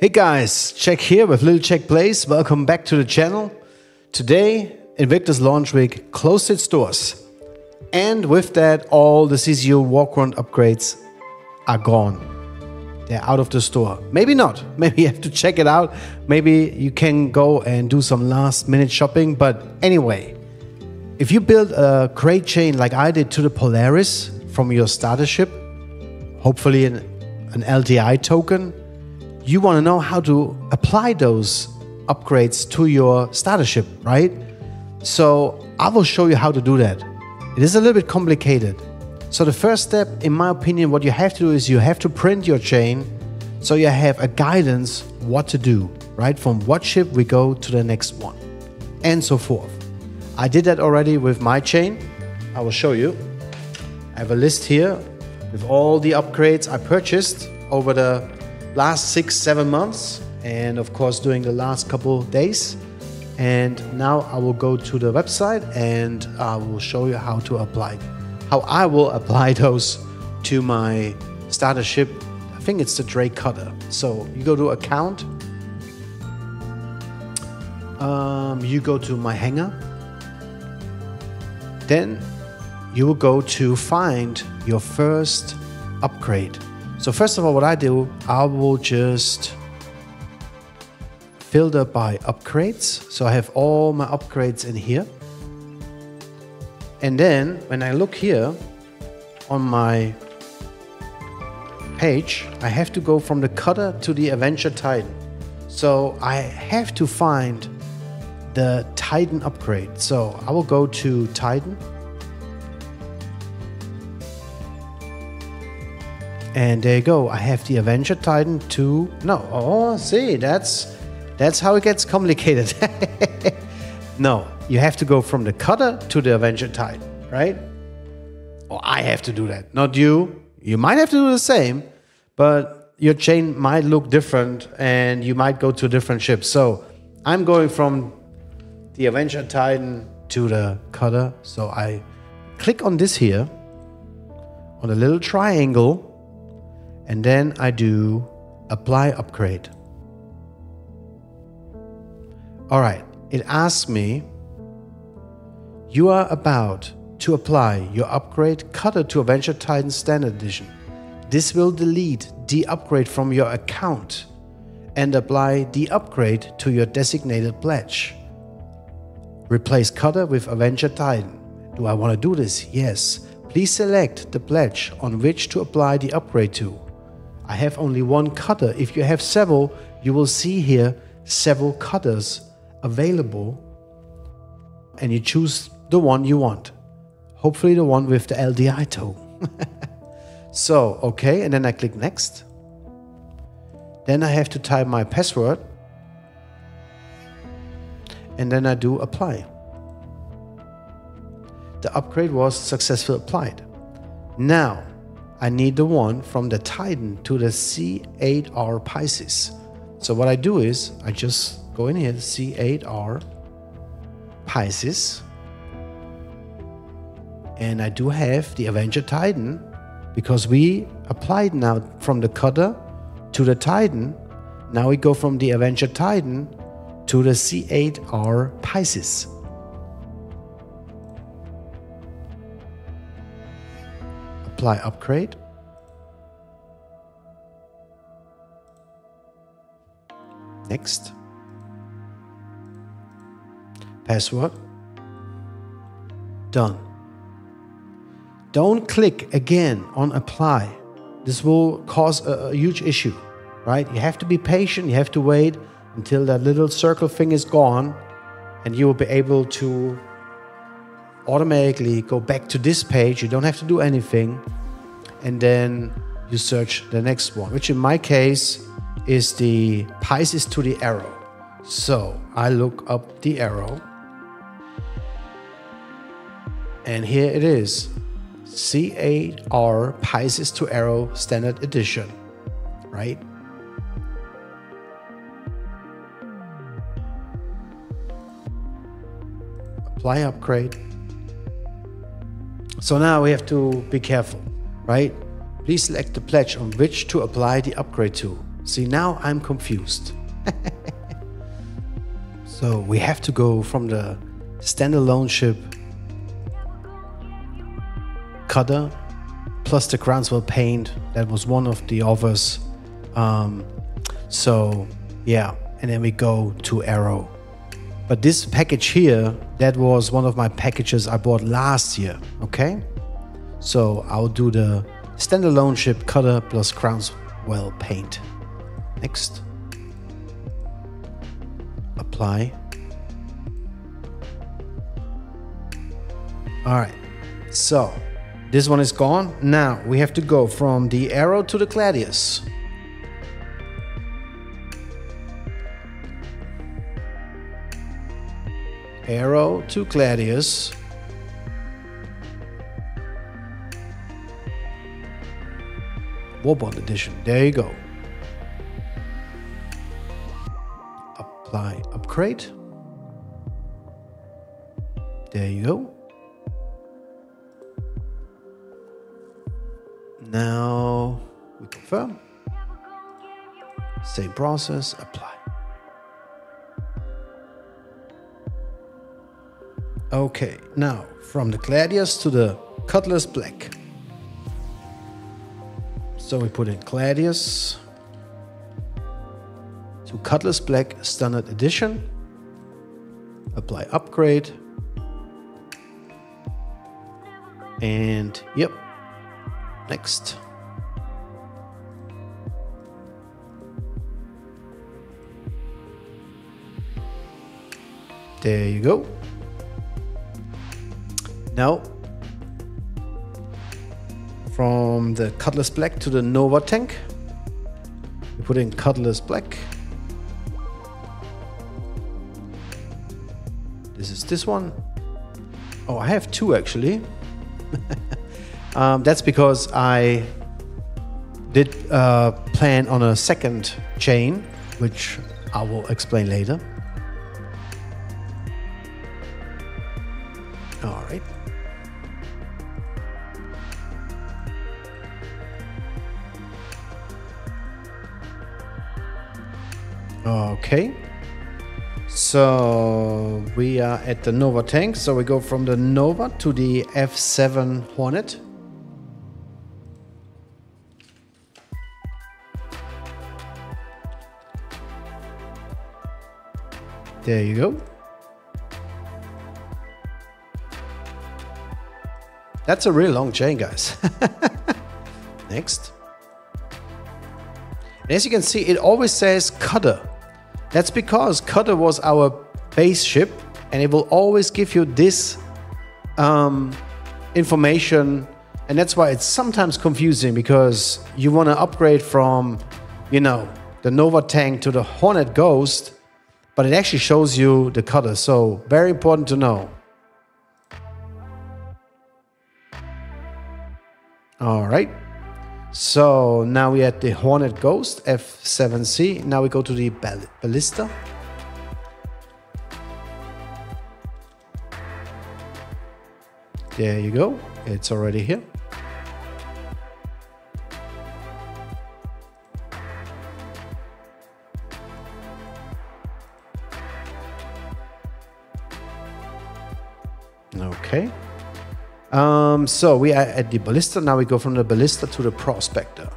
Hey guys, Czek here with Little Czek Place. Welcome back to the channel. Today, Invictus Launch Week closed its doors. And with that, all the CCU walkaround upgrades are gone. They're out of the store. Maybe not. Maybe you have to check it out. Maybe you can go and do some last minute shopping. But anyway, if you build a crate chain like I did to the Polaris from your starter ship, hopefully an LTI token, you want to know how to apply those upgrades to your starter ship, right? So I will show you how to do that. It is a little bit complicated. So the first step, in my opinion, what you have to do is you have to print your chain so you have a guidance what to do, right? From what ship we go to the next one and so forth. I did that already with my chain. I will show you. I have a list here with all the upgrades I purchased over the last 6-7 months, and of course during the last couple days. And now I will go to the website and I will show you how to apply, how I will apply those to my starter ship. I think it's the Drake Cutter. So you go to account, you go to my hangar, then you will go to find your first upgrade. So first of all, what I do, I will just filter by upgrades. So I have all my upgrades in here. And then when I look here on my page, I have to go from the Cutter to the Avenger Titan. So I have to find the Titan upgrade. So I will go to Titan. And there you go, I have the Avenger Titan 2. No, oh, see, that's how it gets complicated. No, you have to go from the Cutter to the Avenger Titan, right? Or I have to do that, not you. You might have to do the same, but your chain might look different and you might go to different ships. So I'm going from the Avenger Titan to the Cutter. So I click on this here, on the little triangle, and then I do apply upgrade. All right, it asks me, you are about to apply your upgrade Cutter to Avenger Titan Standard Edition. This will delete the upgrade from your account and apply the upgrade to your designated pledge. Replace Cutter with Avenger Titan. Do I want to do this? Yes. Please select the pledge on which to apply the upgrade to. I have only one Cutter. If you have several, you will see here several Cutters available, and you choose the one you want. Hopefully the one with the LDI token. So, okay, and then I click next. Then I have to type my password. And then I do apply. The upgrade was successfully applied. Now, I need the one from the Titan to the C8R Pisces. So what I do is, I just go in here, C8R Pisces. And I do have the Avenger Titan, because we applied now from the Cutter to the Titan. Now we go from the Avenger Titan to the C8R Pisces. Apply upgrade. Next. Password. Done. Don't click again on apply. This will cause a huge issue, right? You have to be patient. You have to wait until that little circle thing is gone, and you will be able to automatically go back to this page. You don't have to do anything, and then you search the next one, which in my case is the Pisces to the arrow. So I look up the arrow, and here it is, C8R Pisces to Arrow Standard Edition, right? Apply upgrade. So now we have to be careful, right? Please select the pledge on which to apply the upgrade to. See, now I'm confused. So we have to go from the standalone ship Cutter plus the Groundswell paint. That was one of the others. So yeah, and then we go to Arrow. But this package here, that was one of my packages I bought last year, okay? So I'll do the standalone ship Cutter plus Groundswell paint. Next. Apply. All right, so this one is gone. Now we have to go from the Arrow to the Gladius. Arrow to Gladius. Warbond Edition, there you go. Apply upgrade. There you go. Now we confirm. Same process, apply. Okay, now from the Gladius to the Cutlass Black. So we put in Gladius to Cutlass Black Standard Edition. Apply upgrade. And yep, next. There you go. Now, from the Cutlass Black to the Nova Tank, we put in Cutlass Black. This is this one. Oh, I have two actually. That's because I did plan on a second chain, which I will explain later. All right. Okay, so we are at the Nova Tank, so we go from the Nova to the F7 Hornet. There you go. That's a really long chain, guys. Next. And as you can see, it always says Cutter. That's because Cutter was our base ship, and it will always give you this information, and that's why it's sometimes confusing, because you want to upgrade from, you know, the Nova Tank to the Hornet Ghost, but it actually shows you the Cutter, so very important to know. All right, so now we're at the Hornet Ghost, F7C. Now we go to the Ballista. There you go, it's already here. Okay. So we are at the Ballista. Now we go from the Ballista to the Prospector.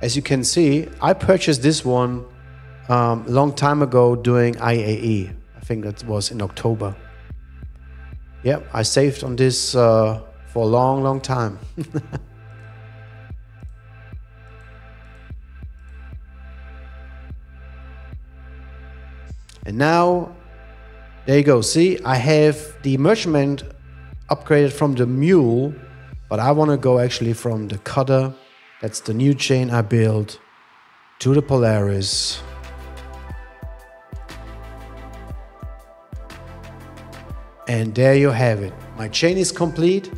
As you can see, I purchased this one a long time ago during IAE. I think that was in October. Yeah, I saved on this for a long, long time. And now, there you go. See, I have the Merchantman upgraded from the Mule, but I want to go actually from the Cutter, that's the new chain I built, to the Polaris. And there you have it. My chain is complete.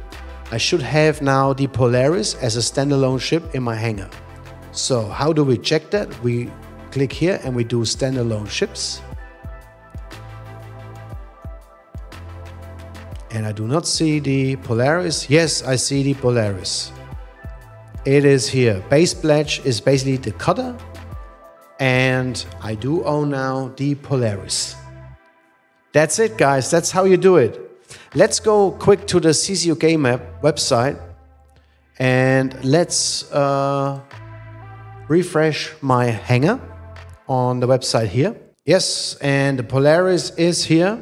I should have now the Polaris as a standalone ship in my hangar. So how do we check that? We click here and we do standalone ships. And I do not see the Polaris. Yes, I see the Polaris. It is here. Base pledge is basically the cutter. And I do own now the Polaris. That's it, guys. That's how you do it. Let's go quick to the CCU Game Map website. And let's refresh my hanger on the website here. Yes, and the Polaris is here.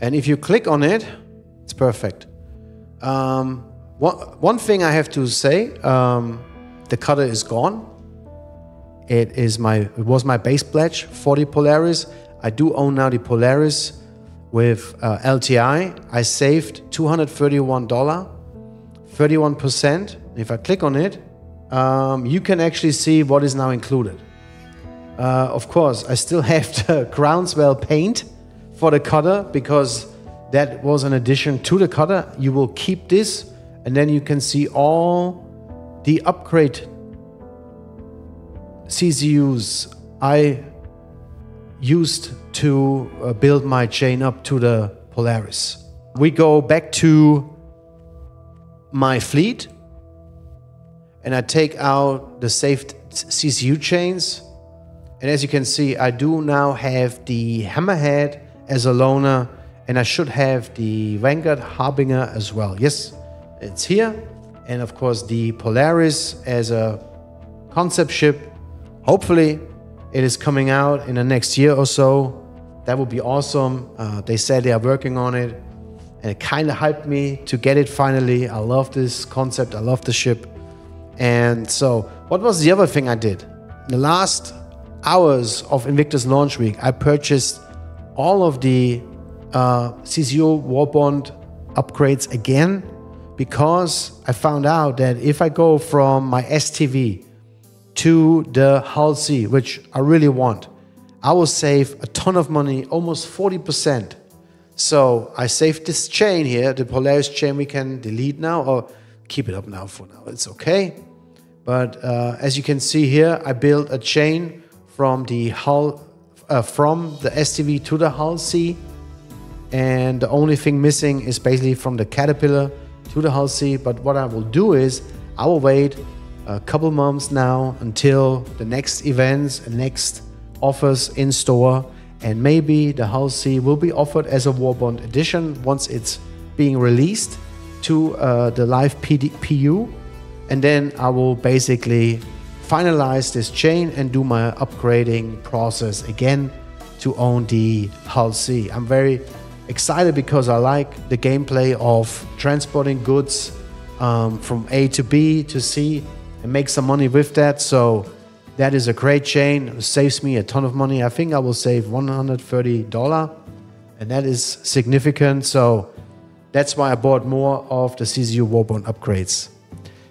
And if you click on it, it's perfect. One thing I have to say, the cutter is gone. It was my base pledge for the Polaris. I do own now the Polaris with LTI. I saved $231, 31%. If I click on it, you can actually see what is now included. Of course, I still have the Groundswell paint for the cutter because that was an addition to the cutter. You will keep this, and then you can see all the upgrade CCUs I used to build my chain up to the Polaris. We go back to my fleet and I take out the saved CCU chains. And as you can see, I do now have the Hammerhead as a loaner, and I should have the Vanguard Harbinger as well. Yes, it's here. And of course the Polaris as a concept ship. Hopefully, it is coming out in the next year or so. That would be awesome. They said they are working on it. And it kind of hyped me to get it finally. I love this concept. I love the ship. And so, what was the other thing I did? In the last hours of Invictus Launch Week, I purchased all of the CCU Warbond upgrades again. Because I found out that if I go from my STV to the Hull C, which I really want, I will save a ton of money, almost 40%. So I saved this chain here, the Polaris chain we can delete now, or keep it up now for now, it's okay. But as you can see here, I built a chain from the STV to the Hull C. And the only thing missing is basically from the Caterpillar to the Hull C. But what I will do is, I will wait a couple months now until the next events and next offers in store, and maybe the Hull C will be offered as a Warbond edition once it's being released to the live PU, and then I will basically finalize this chain and do my upgrading process again to own the Hull C. I'm very excited because I like the gameplay of transporting goods from A to B to C, and make some money with that. So that is a great chain. It saves me a ton of money. I think I will save $130, and that is significant. So that's why I bought more of the CCU Warbond upgrades.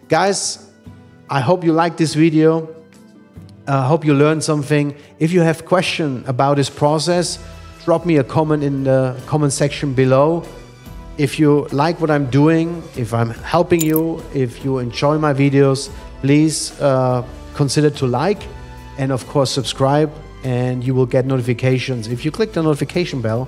Guys, I hope you liked this video. I hope you learned something. If you have questions about this process, drop me a comment in the comment section below. If you like what I'm doing, if I'm helping you, if you enjoy my videos, please consider to like and of course subscribe, and you will get notifications if you click the notification bell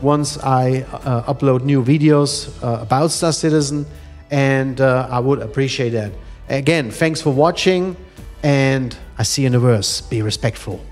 once I upload new videos about Star Citizen, and I would appreciate that. Again, thanks for watching, and I see you in the verse. Be respectful.